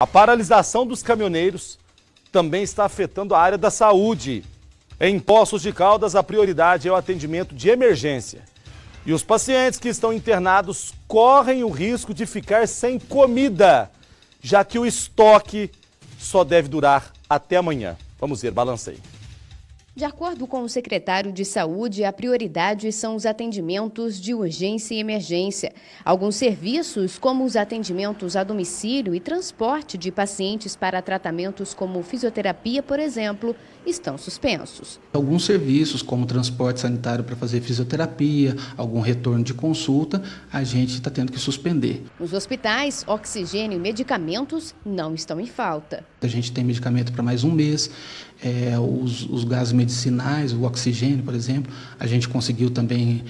A paralisação dos caminhoneiros também está afetando a área da saúde. Em Poços de Caldas, a prioridade é o atendimento de emergência. E os pacientes que estão internados correm o risco de ficar sem comida, já que o estoque só deve durar até amanhã. Vamos ver, balanceio. De acordo com o secretário de Saúde, a prioridade são os atendimentos de urgência e emergência. Alguns serviços, como os atendimentos a domicílio e transporte de pacientes para tratamentos como fisioterapia, por exemplo, estão suspensos. Alguns serviços, como transporte sanitário para fazer fisioterapia, algum retorno de consulta, a gente está tendo que suspender. Nos hospitais, oxigênio e medicamentos não estão em falta. A gente tem medicamento para mais um mês, os gases medicinais, o oxigênio, por exemplo, a gente conseguiu também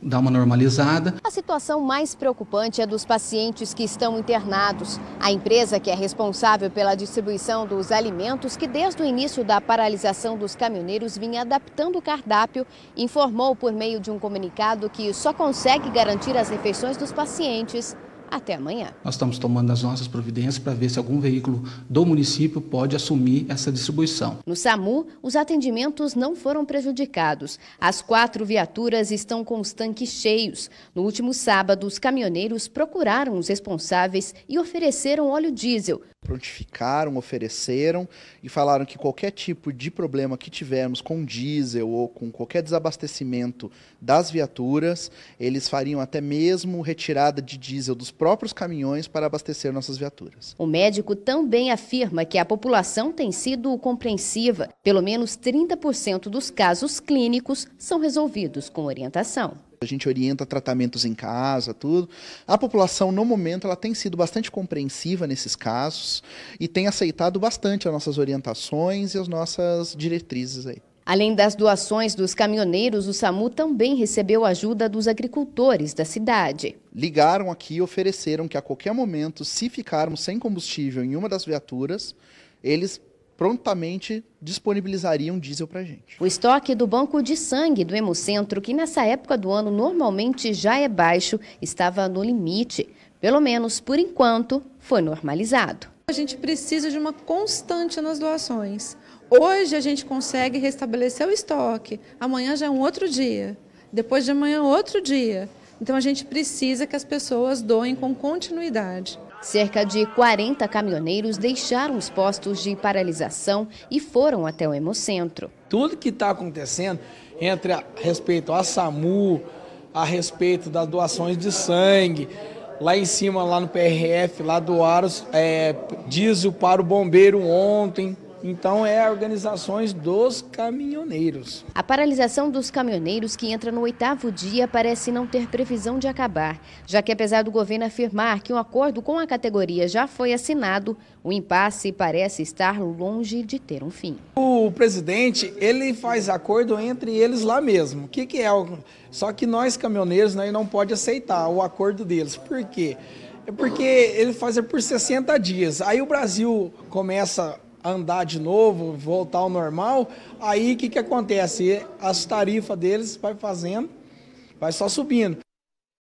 dar uma normalizada. A situação mais preocupante é dos pacientes que estão internados. A empresa que é responsável pela distribuição dos alimentos, que desde o início da paralisação dos caminhoneiros vinha adaptando o cardápio, informou por meio de um comunicado que só consegue garantir as refeições dos pacientes até amanhã. Nós estamos tomando as nossas providências para ver se algum veículo do município pode assumir essa distribuição. No SAMU, os atendimentos não foram prejudicados. As 4 viaturas estão com os tanques cheios. No último sábado, os caminhoneiros procuraram os responsáveis e ofereceram óleo diesel. Prontificaram, ofereceram e falaram que qualquer tipo de problema que tivermos com diesel ou com qualquer desabastecimento das viaturas, eles fariam até mesmo retirada de diesel dos próprios caminhões para abastecer nossas viaturas. O médico também afirma que a população tem sido compreensiva. Pelo menos 30% dos casos clínicos são resolvidos com orientação. A gente orienta tratamentos em casa, tudo. A população, no momento, ela tem sido bastante compreensiva nesses casos e tem aceitado bastante as nossas orientações e as nossas diretrizes aí. Além das doações dos caminhoneiros, o SAMU também recebeu ajuda dos agricultores da cidade. Ligaram aqui e ofereceram que a qualquer momento, se ficarmos sem combustível em uma das viaturas, eles prontamente disponibilizariam diesel para a gente. O estoque do banco de sangue do Hemocentro, que nessa época do ano normalmente já é baixo, estava no limite. Pelo menos, por enquanto, foi normalizado. A gente precisa de uma constante nas doações. Hoje a gente consegue restabelecer o estoque, amanhã já é um outro dia, depois de amanhã outro dia. Então a gente precisa que as pessoas doem com continuidade. Cerca de 40 caminhoneiros deixaram os postos de paralisação e foram até o Hemocentro. Tudo que está acontecendo entre a respeito à SAMU, a respeito das doações de sangue, lá em cima, lá no PRF, lá doaram diesel para o bombeiro ontem. Então, é organizações dos caminhoneiros. A paralisação dos caminhoneiros, que entra no 8º dia, parece não ter previsão de acabar, já que apesar do governo afirmar que um acordo com a categoria já foi assinado, o impasse parece estar longe de ter um fim. O presidente, ele faz acordo entre eles lá mesmo. O que é? Só que nós, caminhoneiros, nós não podemos aceitar o acordo deles. Por quê? É porque ele faz por 60 dias. Aí o Brasil começa andar de novo, voltar ao normal, aí o que acontece? As tarifas deles vai fazendo, vai só subindo.